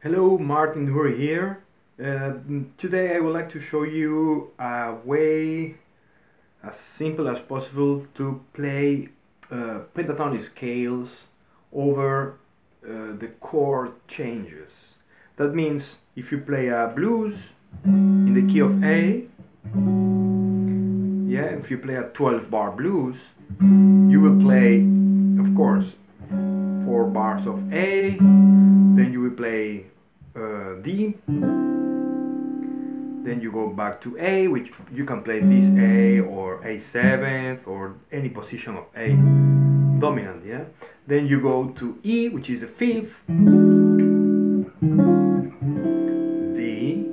Hello, Martin Hury here. Today I would like to show you a way as simple as possible to play pentatonic scales over the chord changes. That means if you play a blues in the key of A, if you play a 12-bar blues, you will play, of course, 4 bars of A, then you will play D, then you go back to A, which you can play this A or A7th or any position of A dominant, yeah? Then you go to E, which is the 5th, D,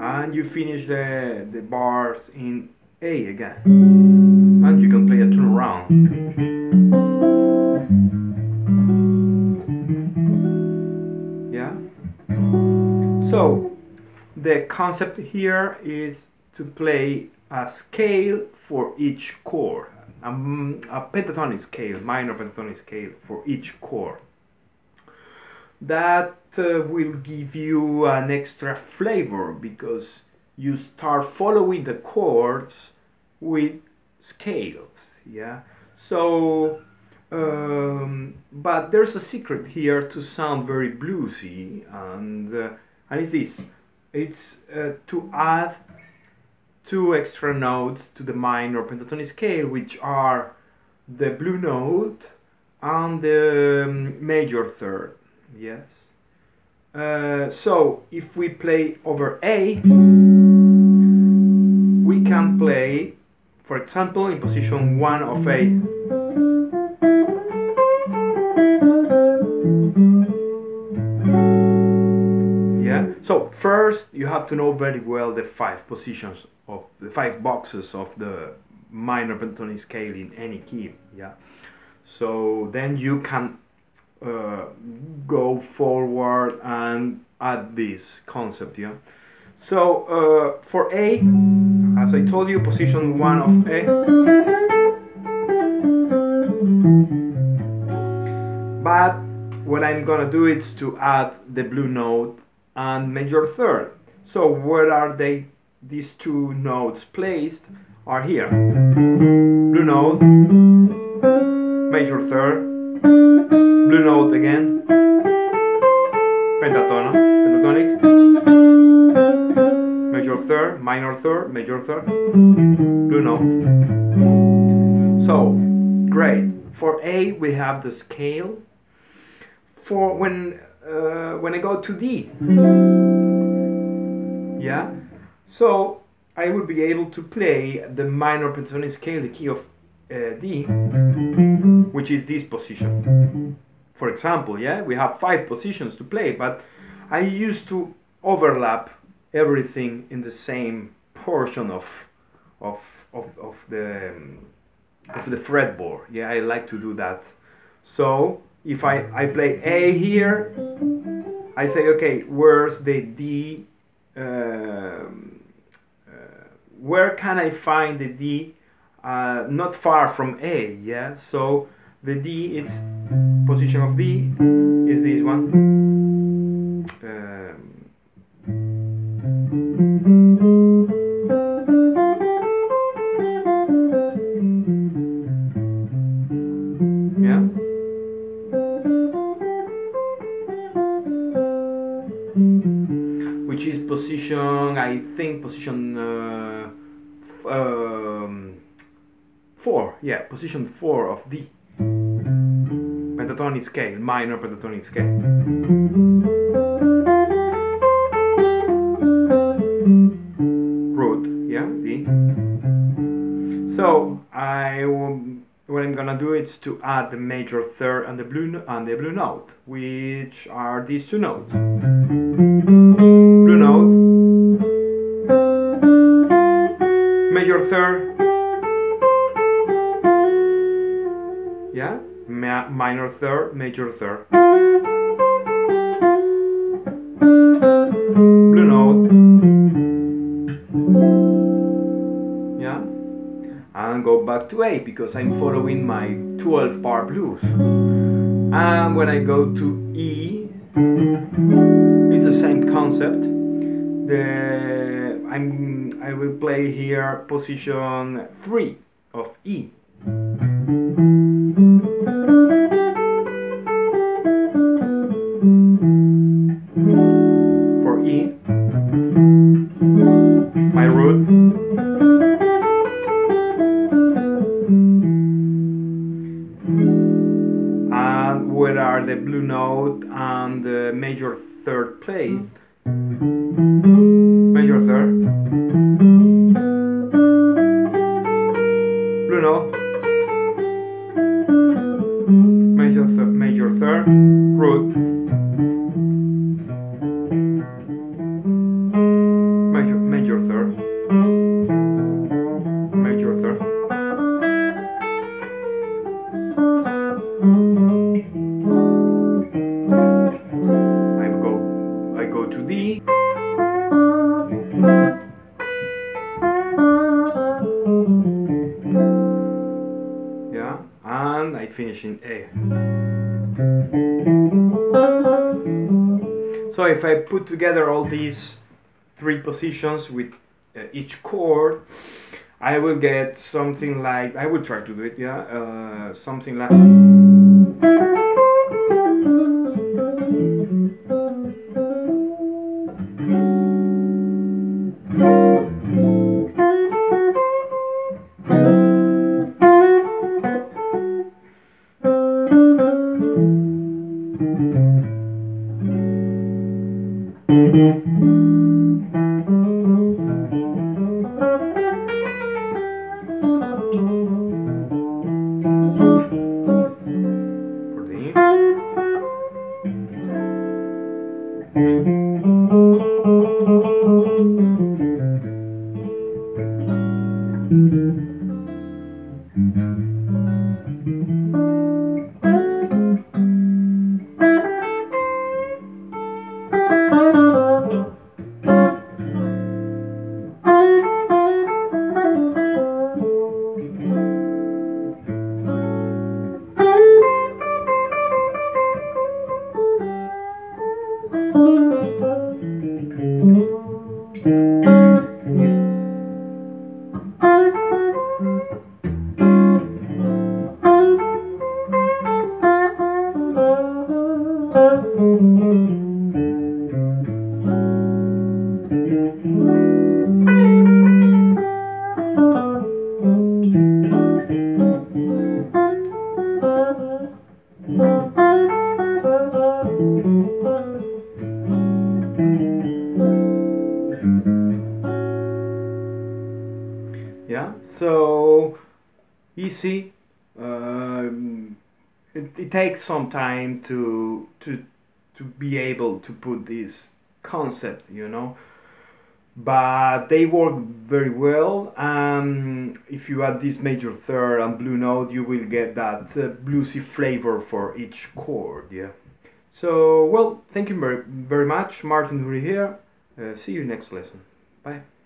and you finish the bars in A again, and you can play a turnaround. So, the concept here is to play a scale for each chord, a pentatonic scale, minor pentatonic scale for each chord. That will give you an extra flavor because you start following the chords with scales, yeah? So, but there's a secret here to sound very bluesy, and it's this, it's to add 2 extra notes to the minor pentatonic scale, which are the blue note and the major third, yes? So, if we play over A, we can play, for example, in position 1 of A, so first you have to know very well the 5 positions of the 5 boxes of the minor pentatonic scale in any key, yeah. So then you can go forward and add this concept, yeah. So for A, as I told you, position 1 of A, but what I'm gonna do is to add the blue note and major third. So where are they? These 2 notes placed are here. Blue note, major third, blue note again, pentatonic, major third, minor third, major third, blue note. So great. For A we have the scale. For when I go to D, yeah, so I will be able to play the minor pentatonic scale, the key of D, which is this position, for example, yeah. We have 5 positions to play, but I used to overlap everything in the same portion of the fretboard, yeah. I like to do that. So if I play A here, I say, okay, where's the D? Where can I find the D? Not far from A, yeah? So the D, it's position of D, is this one. Which is position, I think, position 4, yeah, position 4 of D pentatonic scale, minor pentatonic scale. Root, yeah, D. So what I'm gonna do is to add the major third and the blue note, which are these 2 notes. Blue note, major third, yeah, minor third, major third, blue note, yeah, and go back to A because I'm following my 12-bar blues. And when I go to E, it's the same concept. I will play here position 3 of E. For E, my root, and where are the blue note and the major third placed? Major third, blue note, major third, root, major third, major third. I go to D. Yeah, and I finish in A. So if I put together all these three positions with each chord, I will get something like, I will try to do it, yeah, something like. Yeah, so easy. It takes some time to be able to put this concept, you know, but they work very well. And if you add this major third and blue note, you will get that bluesy flavor for each chord. Yeah. So well, thank you very, very much, Martin Hury here. See you next lesson. Bye.